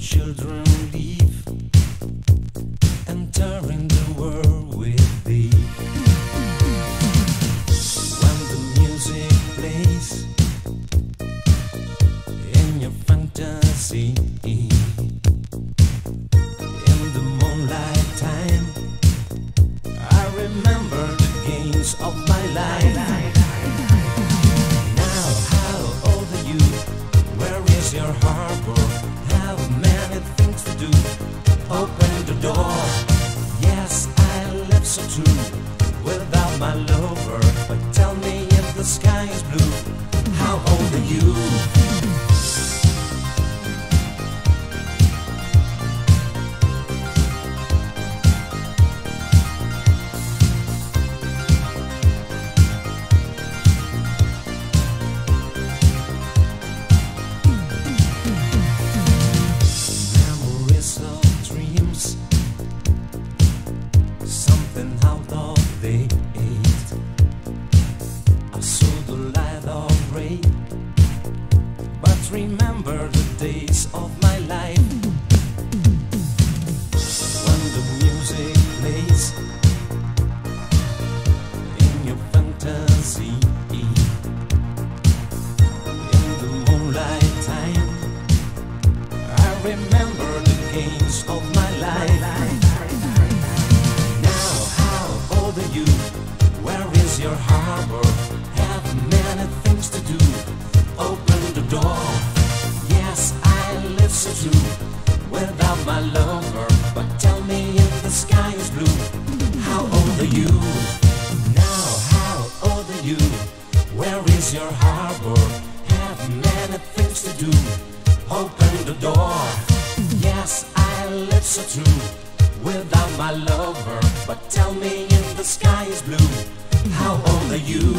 children leave, entering the world with thee. When the music plays in your fantasy, in the moonlight time, I remember the games of my life. Now, how old are you? Where is your harbor? Many things to do, open the door. Yes, I live so true without my lover. But tell me if the sky is blue, how old are you? Remember the days of my life, when the music plays in your fantasy, in the moonlight time, I remember the games of my life. Now, how old are you? Where is your harbor? Have many things to do, open the door. Without my lover, but tell me if the sky is blue, how old are you? Now, how old are you? Where is your harbor? Have many things to do, open the door. Yes, I live so true without my lover, but tell me if the sky is blue, how old are you?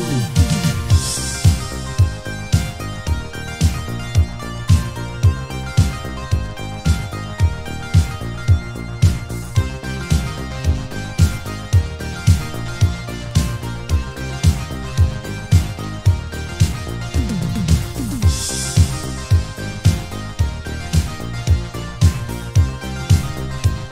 Your harbor,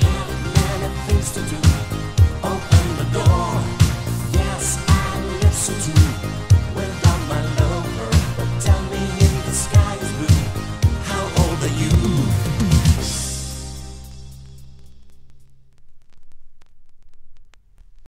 have many things to do.